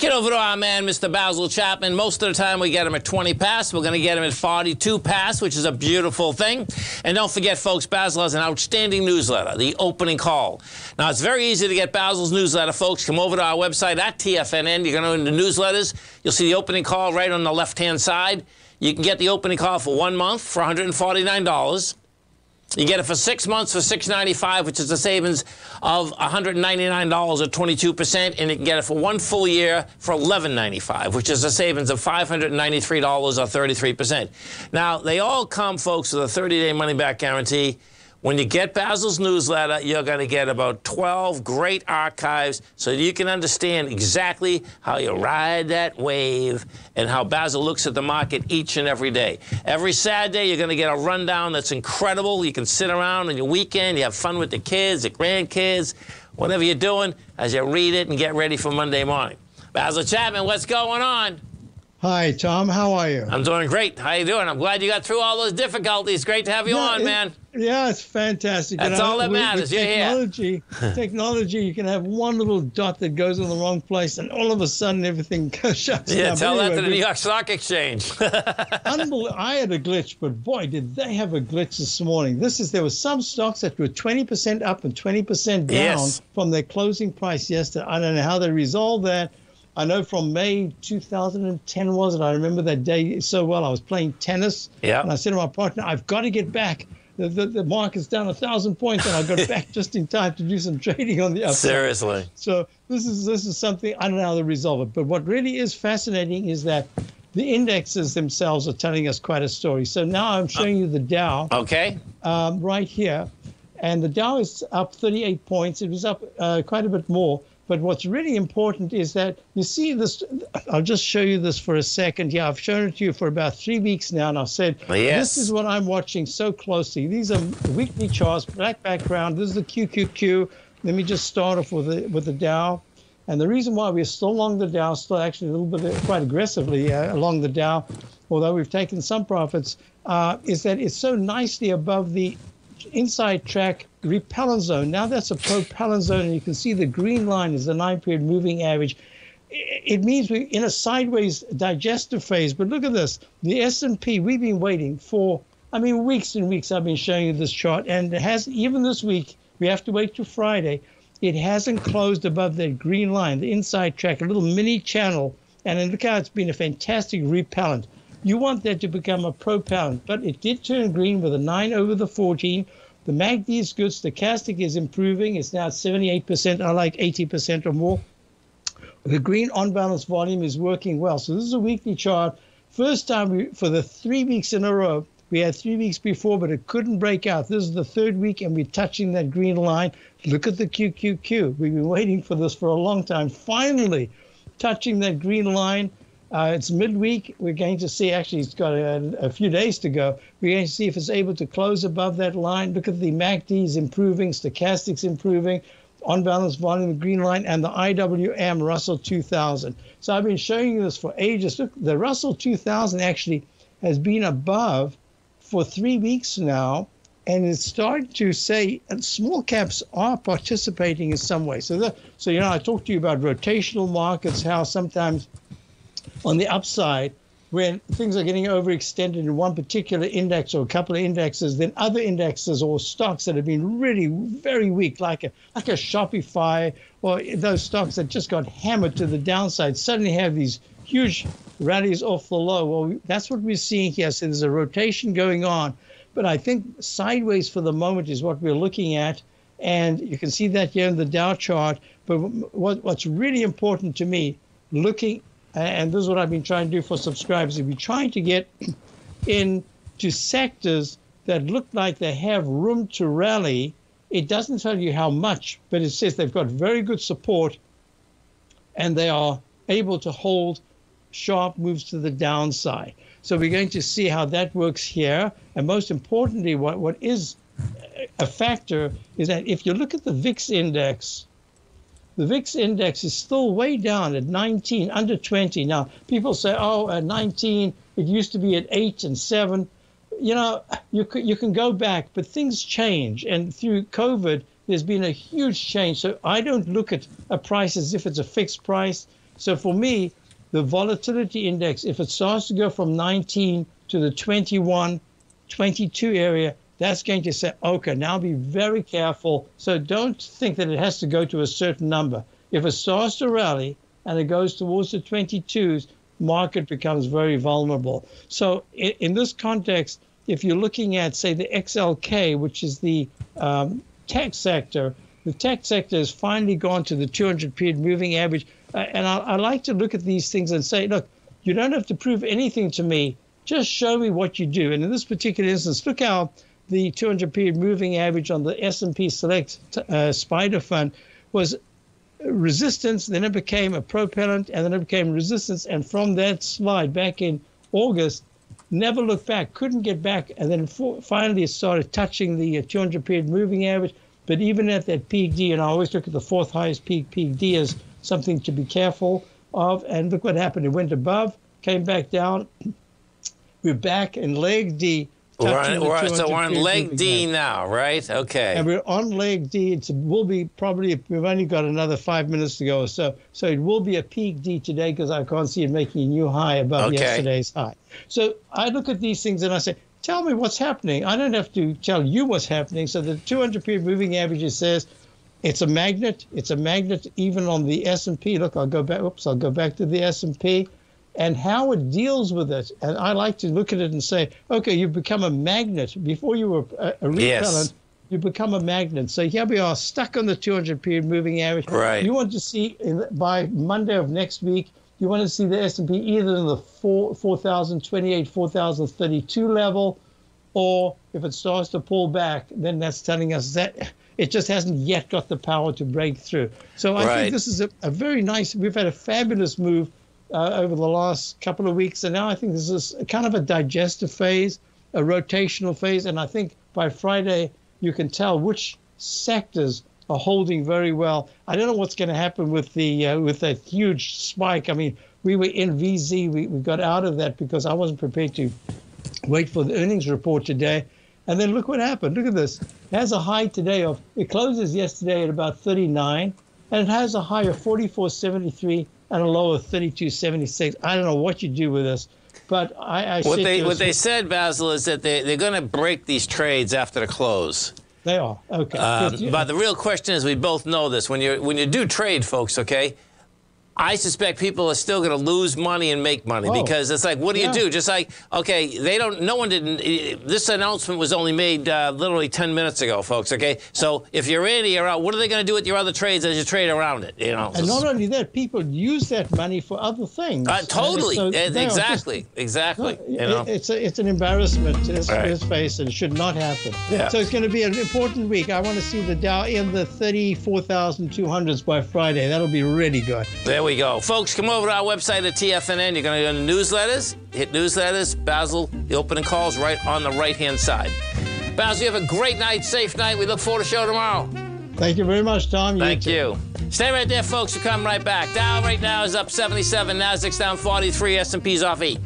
get over to our man, Mr. Basil Chapman. Most of the time we get him at 20 past. We're going to get him at 42 past, which is a beautiful thing. And don't forget, folks, Basil has an outstanding newsletter, The Opening Call. Now, it's very easy to get Basil's newsletter, folks. Come over to our website at TFNN. You're going to go into newsletters. You'll see The Opening Call right on the left-hand side. You can get The Opening Call for 1 month for $149. You get it for 6 months for $695, which is a savings of $199 or 22%, and you can get it for 1 full year for $1195, which is a savings of $593 or 33%. Now, they all come, folks, with a 30-day money-back guarantee. When you get Basil's newsletter, you're going to get about 12 great archives so you can understand exactly how you ride that wave and how Basil looks at the market each and every day. Every Saturday, you're going to get a rundown that's incredible. You can sit around on your weekend. You have fun with the kids, the grandkids, whatever you're doing as you read it and get ready for Monday morning. Basil Chapman, what's going on? Hi, Tom. How are you? I'm doing great. How are you doing? I'm glad you got through all those difficulties. Great to have you on, man. Yeah, it's fantastic. That's all that matters. You're here. Technology, you can have one little dot that goes in the wrong place, and all of a sudden everything shuts down. Yeah, tell that to the New York Stock Exchange. I had a glitch, but boy, did they have a glitch this morning. There were some stocks that were 20% up and 20% down from their closing price yesterday. I don't know how they resolved that. I know from May 2010 was it. I remember that day so well. I was playing tennis, and I said to my partner, "I've got to get back. The market's down 1,000 points, and I got back just in time to do some trading on the upside." Seriously. So this is something I don't know how to resolve it. But what really is fascinating is that the indexes themselves are telling us quite a story. So now I'm showing you the Dow. Okay. Right here, and the Dow is up 38 points. It was up quite a bit more. But what's really important is that you see this. I'll just show you this for a second. Yeah, I've shown it to you for about 3 weeks now, and I've said, this is what I'm watching so closely. These are weekly charts, black background. This is the QQQ. Let me just start off with the Dow. And the reason why we're still long the Dow, still actually a little bit quite aggressively along the Dow, although we've taken some profits, is that it's so nicely above the inside track repellent zone. Now that's a propellant zone, and you can see the green line is the 9-period moving average. It means we're in a sideways digestive phase. But look at this. The S&P, we've been waiting for, I mean, weeks and weeks. I've been showing you this chart, and it has, even this week, we have to wait till Friday. It hasn't closed above that green line, the inside track, a little mini channel. And then look how it's been a fantastic repellent. You want that to become a propellant, but it did turn green with a 9 over the 14. The MACD is good. Stochastic is improving. It's now at 78%. I like 80% or more. The green on-balance volume is working well. So this is a weekly chart. First time for the 3 weeks in a row. We had 3 weeks before, but it couldn't break out. This is the 3rd week, and we're touching that green line. Look at the QQQ. We've been waiting for this for a long time. Finally, touching that green line. It's midweek. We're going to see, actually, it's got a few days to go. We're going to see if it's able to close above that line. Look at the MACD is improving, stochastic's improving, on-balance volume, green line, and the IWM, Russell 2000. So I've been showing you this for ages. Look, the Russell 2000 actually has been above for 3 weeks now, and it's starting to say, and small caps are participating in some way. So you know, I talked to you about rotational markets, how sometimes on the upside, when things are getting overextended in one particular index or a couple of indexes, then other indexes or stocks that have been really very weak, like a Shopify, or those stocks that just got hammered to the downside, suddenly have these huge rallies off the low. Well, that's what we're seeing here. So there's a rotation going on. But I think sideways for the moment is what we're looking at. And you can see that here in the Dow chart. But what's really important to me, looking, and this is what I've been trying to do for subscribers, if you're trying to get into sectors that look like they have room to rally, it doesn't tell you how much, but it says they've got very good support and they are able to hold sharp moves to the downside. So we're going to see how that works here. And most importantly, what is a factor is that if you look at the VIX index, the VIX index is still way down at 19, under 20. Now, people say, oh, at 19, it used to be at 8 and 7. You know, you can go back, but things change. And through COVID, there's been a huge change. So I don't look at a price as if it's a fixed price. So for me, the volatility index, if it starts to go from 19 to the 21, 22 area, that's going to say, okay, now be very careful. So don't think that it has to go to a certain number. If it starts to rally and it goes towards the 22s, market becomes very vulnerable. So in this context, if you're looking at, say, the XLK, which is the tech sector, the tech sector has finally gone to the 200-period moving average. And I like to look at these things and say, look, you don't have to prove anything to me. Just show me what you do. And in this particular instance, look how the 200-period moving average on the S&P Select Spider Fund was resistance, then it became a propellant, and then it became resistance. And from that slide back in August, never looked back, couldn't get back. And then finally it started touching the 200-period moving average. But even at that PD, and I always look at the fourth highest peak PD as something to be careful of. And look what happened. It went above, came back down. We're back in leg D. So we're on leg D now, right? Okay. And we're on leg D. It will be probably, we've only got another 5 minutes to go or so. So it will be a peak D today because I can't see it making a new high above yesterday's high. So I look at these things and I say, tell me what's happening. I don't have to tell you what's happening. So the 200-period moving average says it's a magnet. It's a magnet even on the S&P. Look, I'll go back. Oops, I'll go back to the S&P. And how it deals with it. And I like to look at it and say, okay, you've become a magnet. Before you were a repellent, you become a magnet. So here we are stuck on the 200-period moving average. Right. You want to see by Monday of next week, you want to see the S&P either in the 4,028, 4,032 level, or if it starts to pull back, then that's telling us that it just hasn't yet got the power to break through. So I think this is a very nice, we've had a fabulous move over the last couple of weeks. And now I think this is kind of a digestive phase, a rotational phase. And I think by Friday, you can tell which sectors are holding very well. I don't know what's going to happen with the with that huge spike. I mean, we were in VZ. We got out of that because I wasn't prepared to wait for the earnings report today. And then look what happened. Look at this. It has a high today of, it closes yesterday at about 39. And it has a high of 44.73. and a low of 32.76. I don't know what you do with this, but I what they said, Basil, is that they're going to break these trades after the close. They are okay. But the real question is, we both know this. When you do trade, folks, okay, I suspect people are still going to lose money and make money because it's like, what do you do? Just like, okay, they don't. No one didn't. This announcement was only made literally 10 minutes ago, folks. Okay, so if you're in or you're out, what are they going to do with your other trades as you trade around it? You know. And not only that, people use that money for other things. Totally, so exactly. You know? It's an embarrassment to his face, and it should not happen. Yeah. So it's going to be an important week. I want to see the Dow in the 34,200s by Friday. That'll be really good. There we go. Folks, come over to our website at TFNN. You're going to go to newsletters, hit newsletters, Basil, the opening calls right on the right-hand side. Basil, you have a great night, safe night. We look forward to the show tomorrow. Thank you very much, Tom. Thank you. Stay right there, folks. We'll come right back. Dow right now is up 77. Nasdaq's down 43. S&P's off 8.